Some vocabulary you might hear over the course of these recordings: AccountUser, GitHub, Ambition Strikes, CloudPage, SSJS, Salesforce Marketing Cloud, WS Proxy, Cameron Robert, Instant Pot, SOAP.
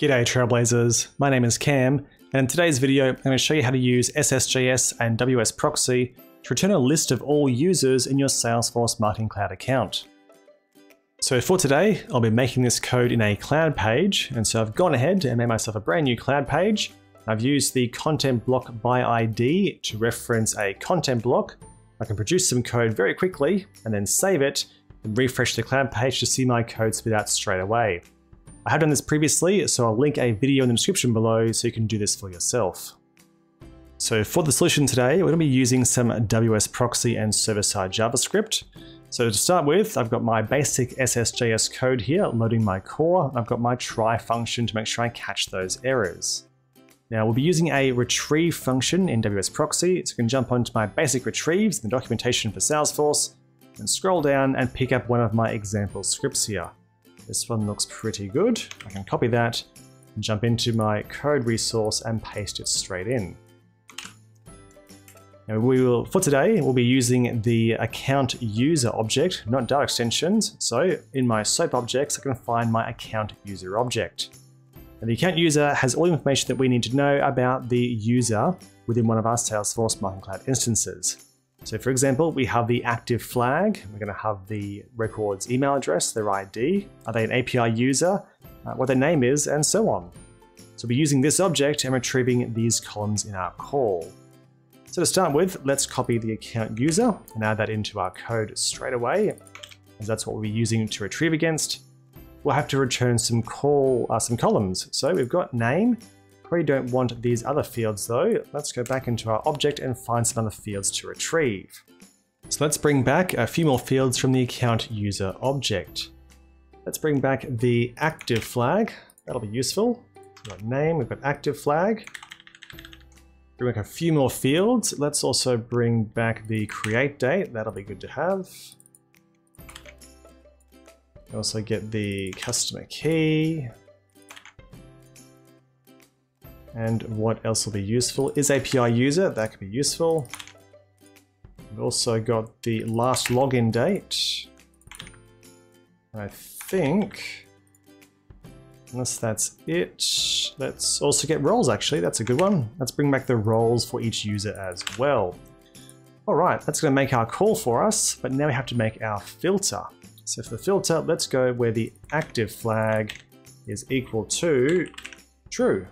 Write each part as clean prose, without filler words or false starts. G'day Trailblazers, my name is Cam, and in today's video I'm going to show you how to use SSJS and WS Proxy to return a list of all users in your Salesforce Marketing Cloud account. So for today, I'll be making this code in a cloud page, and so I've gone ahead and made myself a brand new cloud page. I've used the content block by ID to reference a content block. I can produce some code very quickly and then save it and refresh the cloud page to see my code spit out straight away. I have done this previously, so I'll link a video in the description below so you can do this for yourself. So for the solution today, we're going to be using some WS Proxy and server-side JavaScript. So to start with, I've got my basic SSJS code here loading my core, and I've got my try function to make sure I catch those errors. Now we'll be using a retrieve function in WS Proxy, so you can jump onto my basic retrieves in the documentation for Salesforce and scroll down and pick up one of my example scripts here. This one looks pretty good. I can copy that and jump into my code resource and paste it straight in. Now for today, we'll be using the account user object, not data extensions. So in my SOAP objects, I can find my account user object. And the account user has all the information that we need to know about the user within one of our Salesforce Marketing Cloud instances. So for example, we have the active flag, we're going to have the record's email address, their ID, are they an API user, what their name is, and so on. So we'll be using this object and retrieving these columns in our call. So to start with, let's copy the account user and add that into our code straight away, as that's what we'll be using to retrieve against. We'll have to return some columns. So we've got name. Probably don't want these other fields though. Let's go back into our object and find some other fields to retrieve. So let's bring back a few more fields from the account user object. Let's bring back the active flag. That'll be useful. We've got name, we've got active flag. Bring back a few more fields. Let's also bring back the create date. That'll be good to have. We also get the customer key. And what else will be useful is API user, that could be useful. We've also got the last login date. I think, unless that's it, let's also get roles actually, that's a good one. Let's bring back the roles for each user as well. All right, that's gonna make our call for us, but now we have to make our filter. So for the filter, let's go where the active flag is equal to true.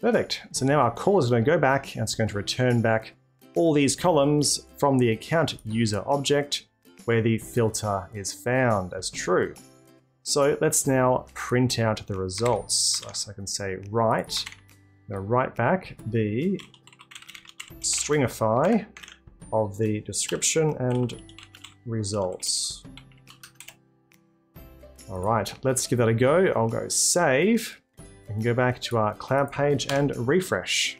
Perfect. So now our call is going to go back and it's going to return back all these columns from the account user object where the filter is found as true. So let's now print out the results. So I can say write, I'm going to write back the stringify of the description and results. All right, let's give that a go. I'll go save. We can go back to our cloud page and refresh.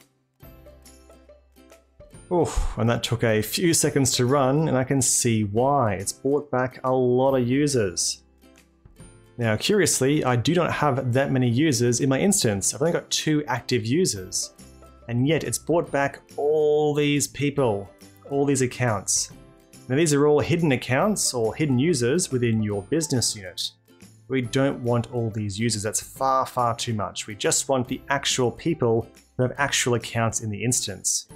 Oof, and that took a few seconds to run, and I can see why. It's brought back a lot of users. Now, curiously, I do not have that many users in my instance. I've only got 2 active users, and yet it's brought back all these people, all these accounts. Now, these are all hidden accounts or hidden users within your business unit. We don't want all these users, that's far, far too much. We just want the actual people who have actual accounts in the instance.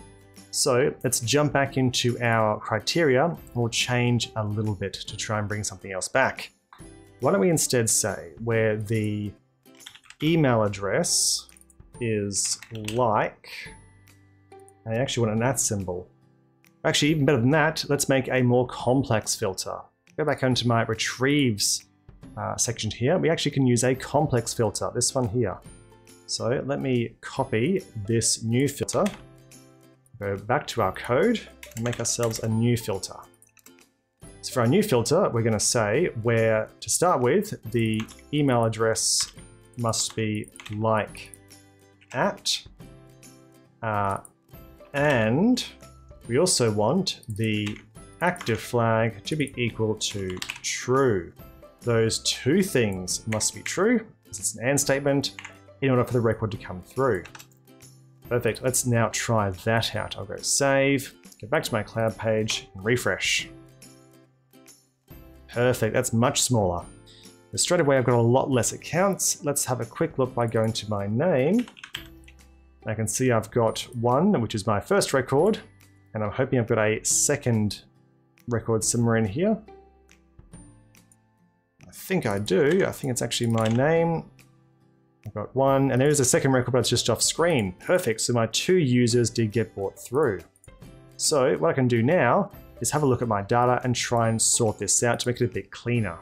So let's jump back into our criteria and we'll change a little bit to try and bring something else back. Why don't we instead say where the email address is like, I actually want an at symbol. Actually, even better than that, let's make a more complex filter. Go back onto my retrieves section here, we actually can use a complex filter, this one here. So let me copy this new filter, go back to our code and make ourselves a new filter. So for our new filter, we're going to say where, to start with, the email address must be like at, and we also want the active flag to be equal to true. Those two things must be true, because it's an and statement, in order for the record to come through. Perfect, let's now try that out. I'll go save, go back to my cloud page, and refresh. Perfect, that's much smaller. And straight away, I've got a lot less accounts. Let's have a quick look by going to my name. I can see I've got one, which is my first record, and I'm hoping I've got a second record somewhere in here. I think I do. I think it's actually my name. I've got one, and there is a second record, but it's just off screen. Perfect, so my two users did get brought through. So what I can do now is have a look at my data and try and sort this out to make it a bit cleaner.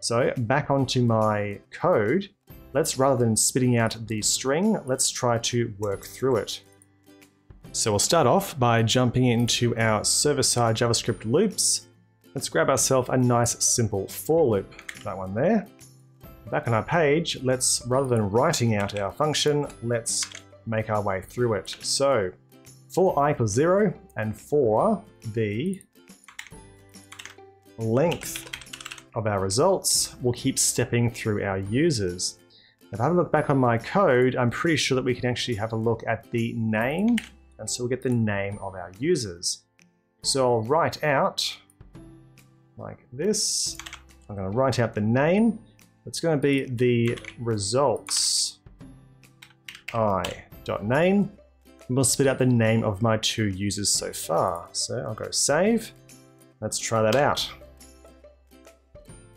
So back onto my code, let's, rather than spitting out the string, let's try to work through it. So we'll start off by jumping into our server-side JavaScript loops. Let's grab ourselves a nice simple for loop, that one there. Back on our page, let's, rather than writing out our function, let's make our way through it. So for I equals 0 and for the length of our results, we'll keep stepping through our users. If I have a look back on my code, I'm pretty sure that we can actually have a look at the name, and so we'll get the name of our users. So I'll write out like this. I'm going to write out the name. It's going to be the results i.name, and we'll spit out the name of my two users so far. So I'll go save. Let's try that out.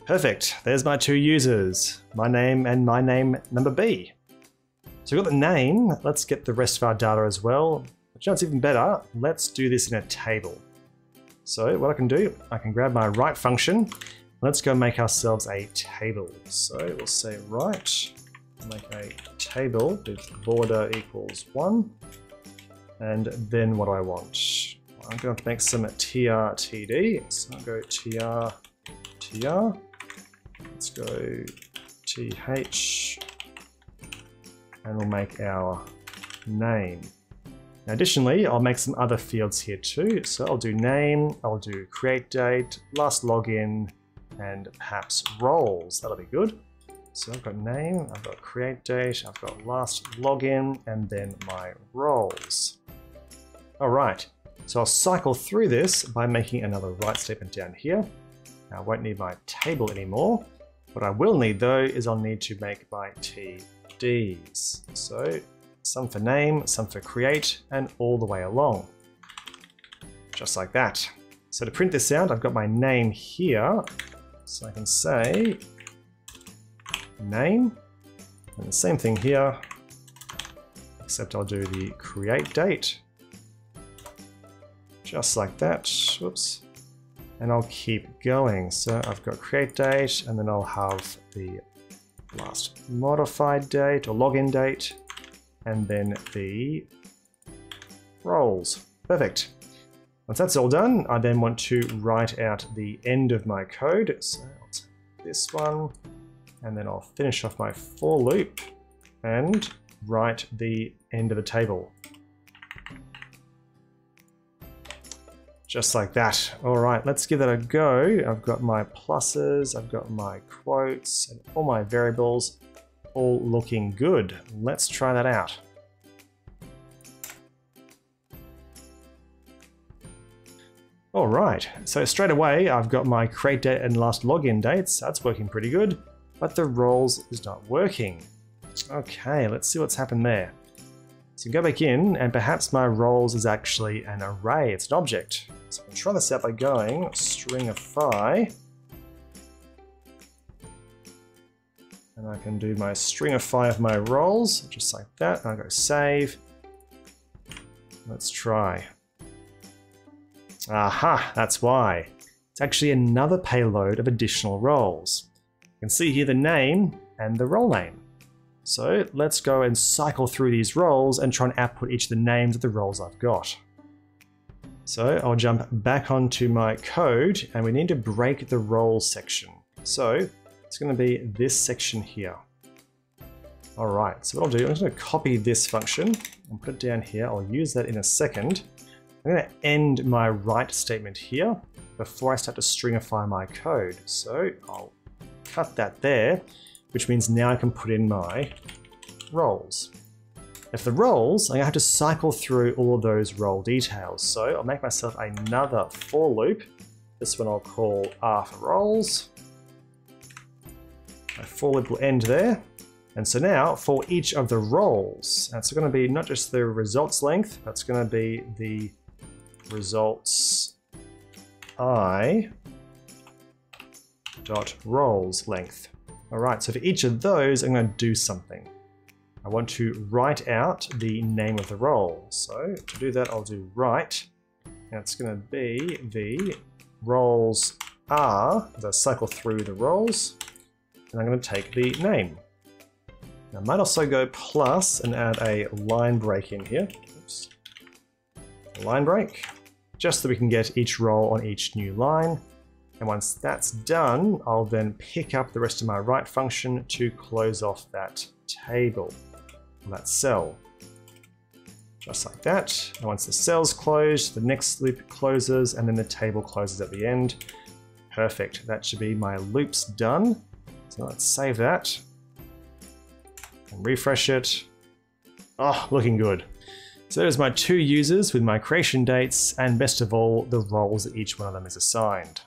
Perfect, there's my two users, my name and my name number B. So we've got the name, let's get the rest of our data as well. Which is even better, let's do this in a table. So what I can do, I can grab my write function. Let's go make ourselves a table. So we'll say write, make a table with border equals 1. And then what do I want? I'm going to make some TRTD, so I'll go TR. Let's go TH, and we'll make our name. Now additionally, I'll make some other fields here too. So I'll do name, I'll do create date, last login, and perhaps roles. That'll be good. So I've got name, I've got create date, I've got last login, and then my roles. All right. So I'll cycle through this by making another write statement down here. Now, I won't need my table anymore. What I will need though is I'll need to make my TDs. So some for name, some for create, and all the way along. Just like that. So to print this out, I've got my name here. So I can say name, and the same thing here, except I'll do the create date. Just like that. Whoops. And I'll keep going. So I've got create date, and then I'll have the last modified date or login date, and then the roles. Perfect. Once that's all done, I then want to write out the end of my code. So I'll take this one, and then I'll finish off my for loop and write the end of the table. Just like that. All right, let's give that a go. I've got my pluses, I've got my quotes, and all my variables all looking good. Let's try that out. All right, so straight away, I've got my create date and last login dates. That's working pretty good, but the roles is not working. Okay, let's see what's happened there. So you can go back in, and perhaps my roles is actually an array, it's an object. So I'm trying this out by going stringify, and I can do my stringify of my roles, just like that. And I go save. Let's try. Aha, that's why. It's actually another payload of additional roles. You can see here the name and the role name. So let's go and cycle through these roles and try and output each of the names of the roles I've got. So I'll jump back onto my code, and we need to break the role section. So it's going to be this section here. All right, so what I'll do, I'm just going to copy this function and put it down here. I'll use that in a second. I'm going to end my write statement here before I start to stringify my code. So I'll cut that there, which means now I can put in my roles. Now for the roles, I'm going to have to cycle through all of those role details. So I'll make myself another for loop. This one I'll call R for roles. a for loop will end there. And so now for each of the roles, that's going to be not just the results length, that's going to be the results I dot roles length. All right, so for each of those, I'm going to do something. I want to write out the name of the role. So to do that, I'll do write. That's going to be the roles are, as I cycle through the roles, and I'm going to take the name. I might also go plus and add a line break in here. Oops. Line break, just so we can get each role on each new line. And once that's done, I'll then pick up the rest of my write function to close off that table, that cell. Just like that. And once the cell's closed, the next loop closes and then the table closes at the end. Perfect. That should be my loops done. So let's save that. And refresh it. Oh, looking good. So there's my two users with my creation dates and best of all, the roles that each one of them is assigned.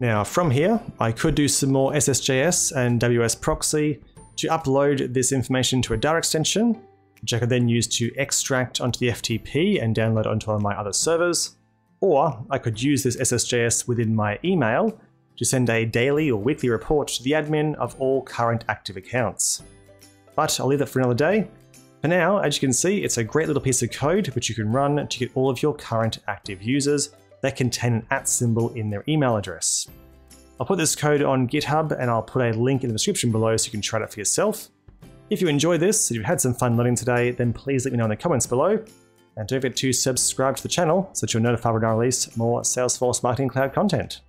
Now from here, I could do some more SSJS and WS Proxy to upload this information to a Dart extension, which I could then use to extract onto the FTP and download onto my other servers. Or I could use this SSJS within my email to send a daily or weekly report to the admin of all current active accounts. But I'll leave that for another day. For now, as you can see, it's a great little piece of code which you can run to get all of your current active users that contain an @ symbol in their email address. I'll put this code on GitHub and I'll put a link in the description below so you can try it out for yourself. If you enjoyed this, if you had some fun learning today, then please let me know in the comments below. And don't forget to subscribe to the channel so that you're notified when I release more Salesforce Marketing Cloud content.